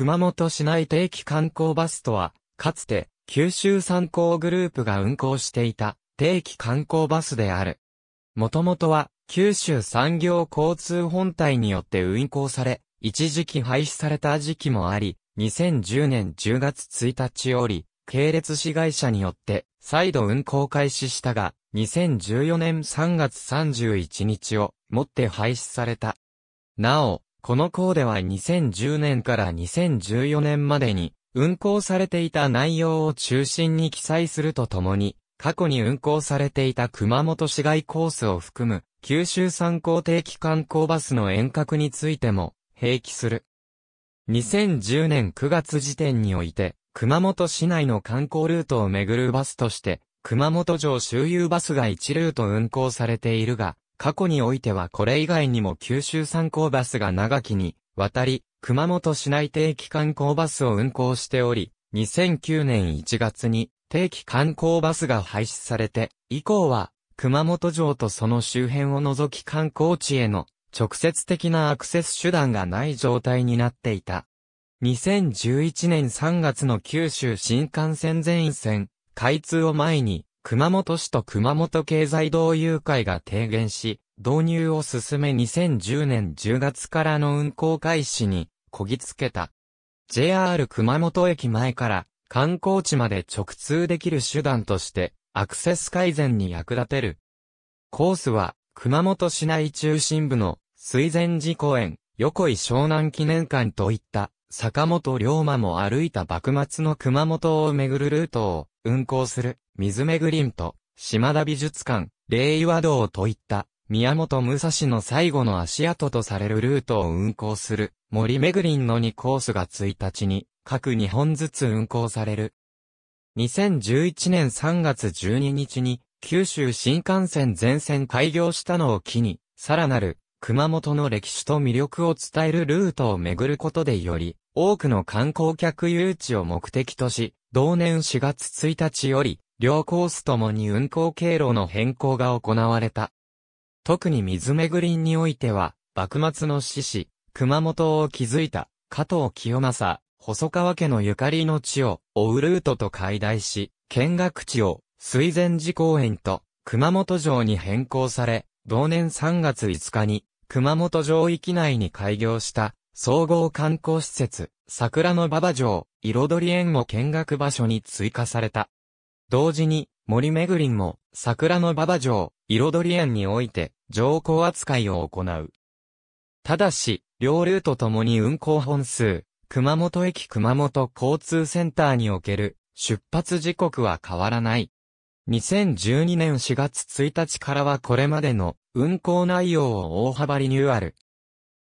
熊本市内定期観光バスとは、かつて九州三高グループが運行していた定期観光バスである。もともとは九州産業交通本体によって運行され、一時期廃止された時期もあり、2010年10月1日より、系列子会社によって再度運行開始したが、2014年3月31日をもって廃止された。なお、この項では2010年から2014年までに運行されていた内容を中心に記載するとともに、過去に運行されていた熊本市外コースを含む九州三高定期観光バスの遠隔についても併記する。2010年9月時点において、熊本市内の観光ルートを巡るバスとして、熊本城周遊バスが1ルート運行されているが、過去においてはこれ以外にも九州三高バスが長きにわたり、熊本市内定期観光バスを運行しており、2009年1月に定期観光バスが廃止されて、以降は熊本城とその周辺を除き観光地への直接的なアクセス手段がない状態になっていた。2011年3月の九州新幹線全線開通を前に、熊本市と熊本経済同友会が提言し、導入を進め2010年10月からの運行開始にこぎつけた。JR 熊本駅前から観光地まで直通できる手段としてアクセス改善に役立てる。コースは熊本市内中心部の水前寺公園、横井湘南記念館といった坂本龍馬も歩いた幕末の熊本を巡るルートを運行する水巡りんと島田美術館、令和堂といった宮本武蔵の最後の足跡とされるルートを運行する森巡りんの2コースが1日に各2本ずつ運行される。2011年3月12日に九州新幹線全線開業したのを機に、さらなる熊本の歴史と魅力を伝えるルートを巡ることでより、多くの観光客誘致を目的とし、同年4月1日より、両コースともに運行経路の変更が行われた。特に水巡りんにおいては、幕末の志士、熊本を築いた、加藤清正、細川家のゆかりの地を追うルートと解題し、見学地を水前寺公園と熊本城に変更され、同年3月5日に、熊本城域内に開業した総合観光施設桜の馬場城彩り園も見学場所に追加された。同時に森巡りんも桜の馬場城彩り園において乗降扱いを行う。ただし、両ルートともに運行本数、熊本駅熊本交通センターにおける出発時刻は変わらない。2012年4月1日からはこれまでの運行内容を大幅リニューアル。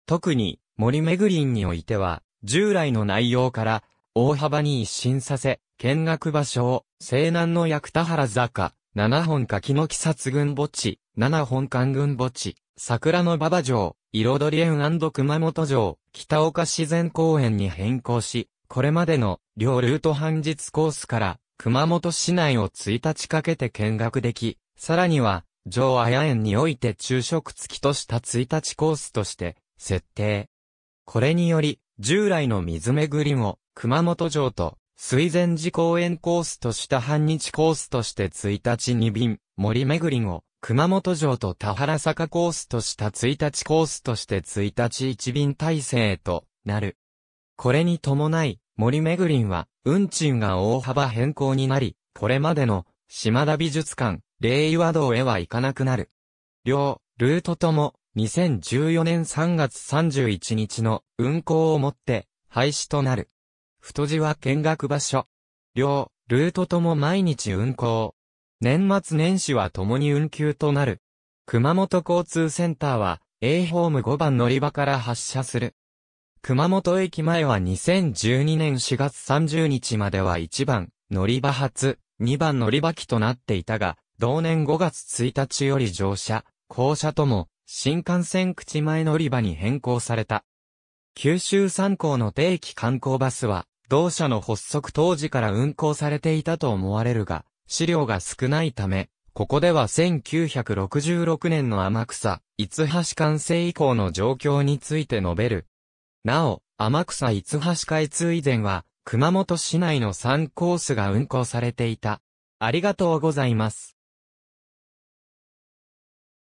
特に森巡りんにおいては従来の内容から大幅に一新させ、見学場所を西南の薬田原坂、七本柿の木薩群墓地、七本間群墓地、桜の馬場城、彩り園&熊本城、北岡自然公園に変更し、これまでの両ルート半日コースから熊本市内を1日かけて見学でき、さらには、城彩園において昼食付きとした1日コースとして、設定。これにより、従来の水巡りんを、熊本城と、水前寺公園コースとした半日コースとして1日2便、森巡りんを、熊本城と田原坂コースとした1日コースとして1日1便体制となる。これに伴い、森巡りんは、運賃が大幅変更になり、これまでの、島田美術館、令和堂へは行かなくなる。両、ルートとも、2014年3月31日の、運行をもって、廃止となる。太字は見学場所。両、ルートとも毎日運行。年末年始はともに運休となる。熊本交通センターは、Aホーム5番乗り場から発車する。熊本駅前は2012年4月30日までは1番乗り場発、2番乗り場機となっていたが、同年5月1日より乗車、降車とも新幹線口前乗り場に変更された。九州三高の定期観光バスは、同社の発足当時から運行されていたと思われるが、資料が少ないため、ここでは1966年の天草、五橋完成以降の状況について述べる。なお、天草五橋開通以前は、熊本市内の3コースが運行されていた。ありがとうございます。